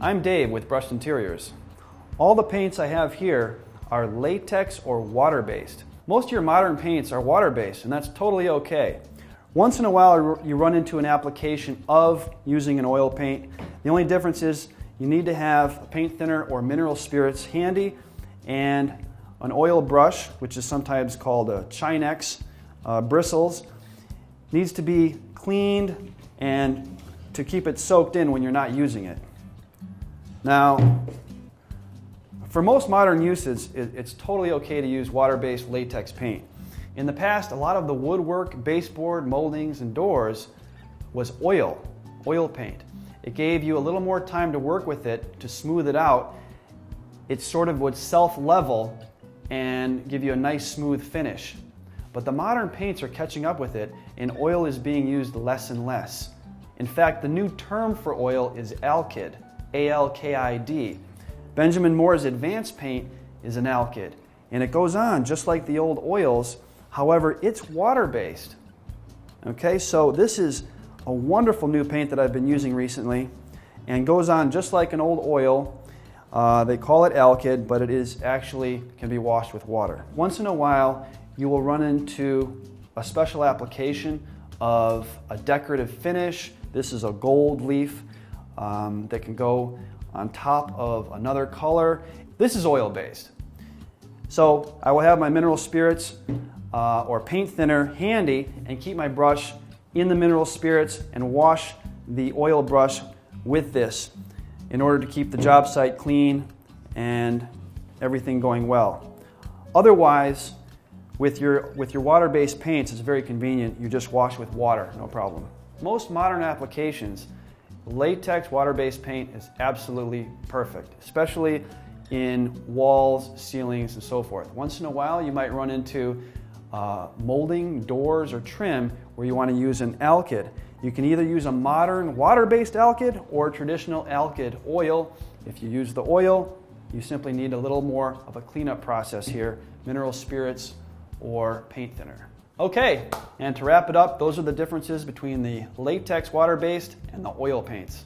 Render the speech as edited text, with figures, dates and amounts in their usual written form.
I'm Dave with Brush Interiors. All the paints I have here are latex or water-based. Most of your modern paints are water-based, and that's totally okay. Once in a while you run into an application of using an oil paint. The only difference is you need to have a paint thinner or mineral spirits handy and an oil brush, which is sometimes called a Chinex bristles. Needs to be cleaned and to keep it soaked in when you're not using it. Now, for most modern uses, it's totally okay to use water-based latex paint. In the past, a lot of the woodwork, baseboard, moldings, and doors was oil paint. It gave you a little more time to work with it, to smooth it out. It sort of would self-level and give you a nice smooth finish. But the modern paints are catching up with it, and oil is being used less and less. In fact, the new term for oil is alkid. A-L-K-I-D. Benjamin Moore's Advance paint is an alkid, and it goes on just like the old oils, however it's water-based. Okay, so this is a wonderful new paint that I've been using recently and goes on just like an old oil. They call it alkid, but it is actually can be washed with water. Once in a while you will run into a special application of a decorative finish. This is a gold leaf. That can go on top of another color. This is oil-based. So I will have my mineral spirits or paint thinner handy and keep my brush in the mineral spirits and wash the oil brush with this in order to keep the job site clean and everything going well. Otherwise, with your water-based paints, it's very convenient. You just wash with water, no problem. Most modern applications, latex water-based paint is absolutely perfect, especially in walls, ceilings, and so forth. Once in a while you might run into molding, doors, or trim where you want to use an alkid. You can either use a modern water-based alkid or a traditional alkid oil. If you use the oil, you simply need a little more of a cleanup process here, mineral spirits or paint thinner. Okay, and to wrap it up, those are the differences between the latex water-based and the oil paints.